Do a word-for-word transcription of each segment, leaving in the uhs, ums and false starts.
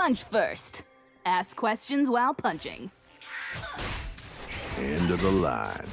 Punch first. Ask questions while punching. End of the line.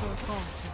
Double faulted.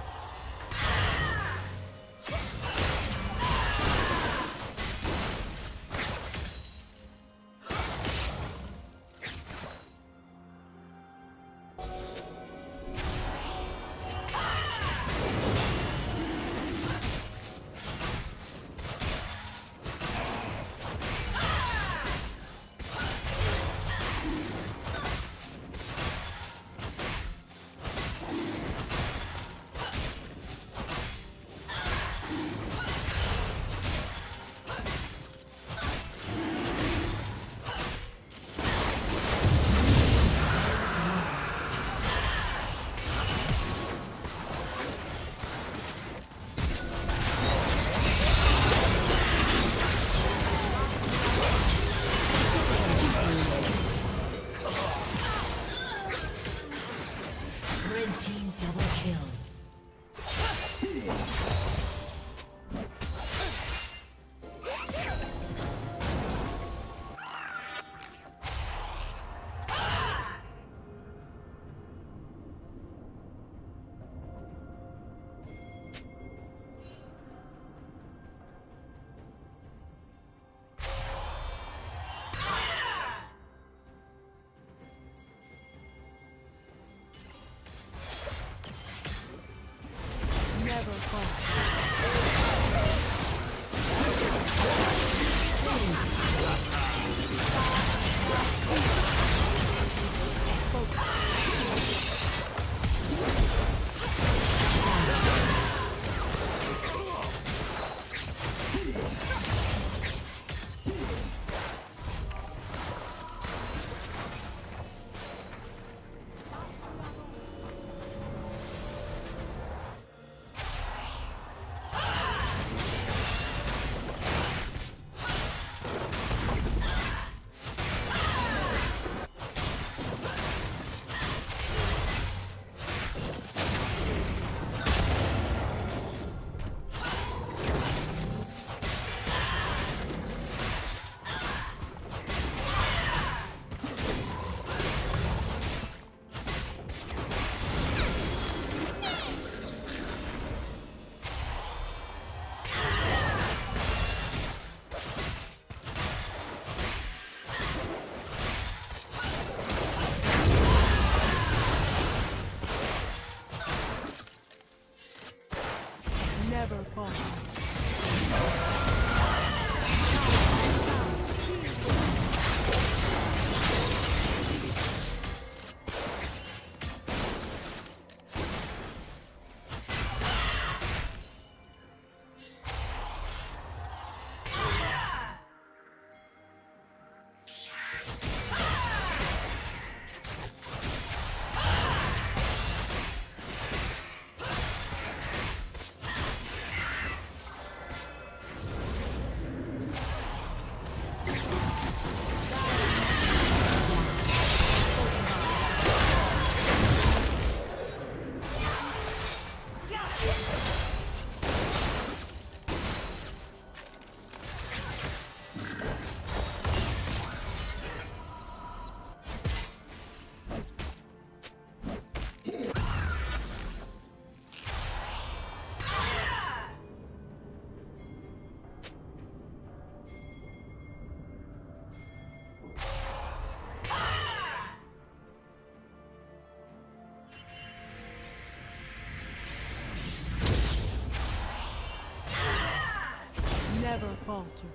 Never falter.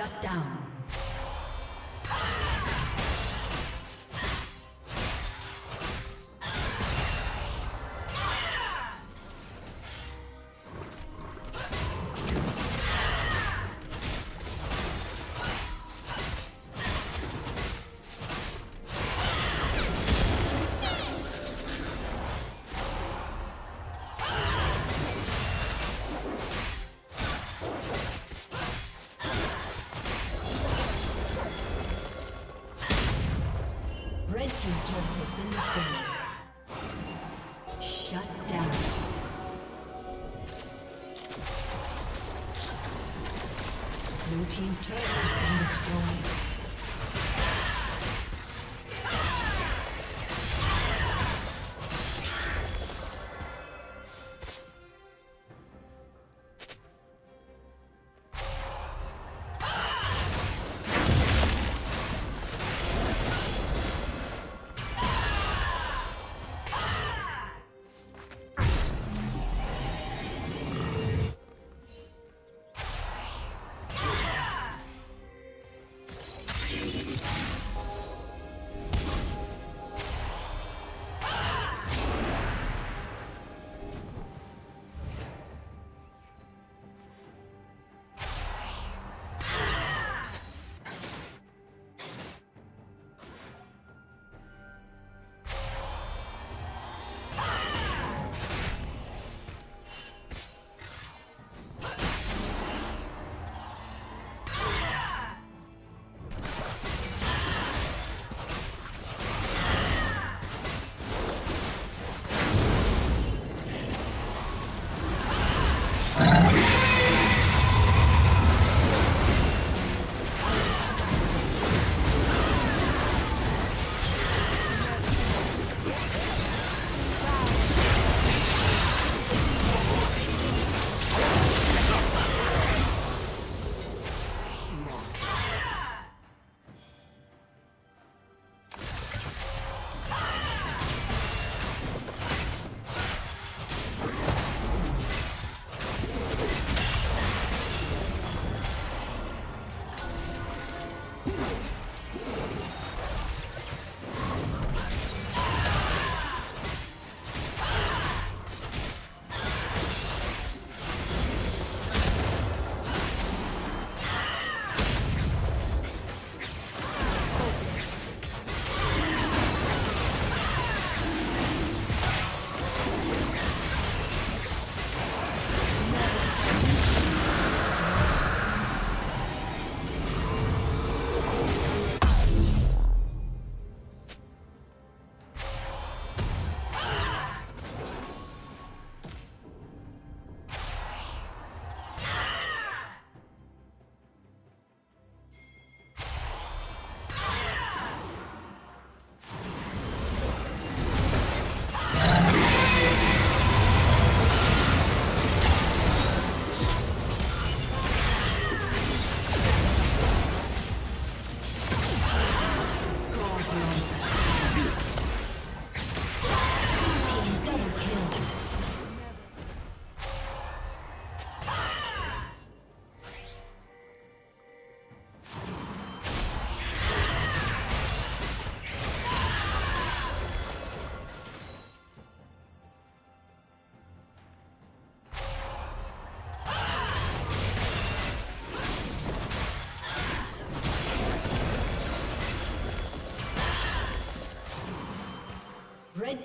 Shut down. Blue team's turret has been destroyed. Red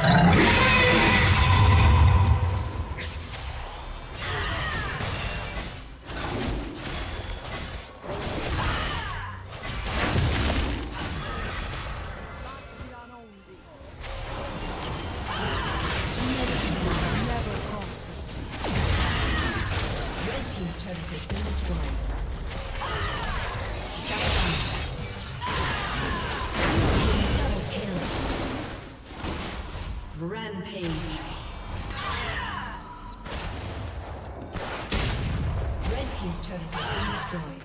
Ah. Uh. Rampage. Red team's turret has been destroyed.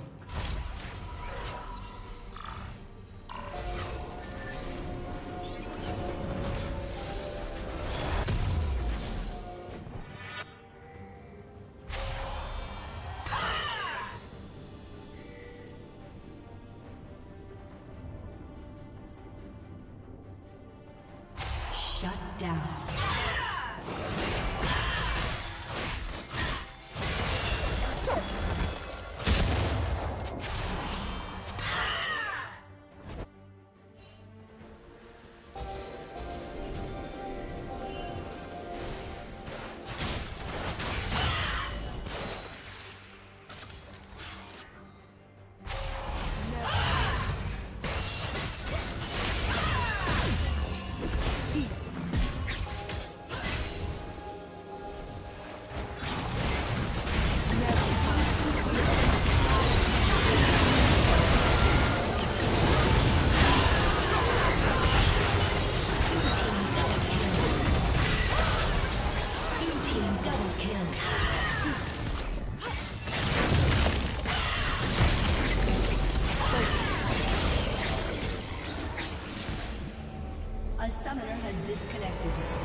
Disconnected.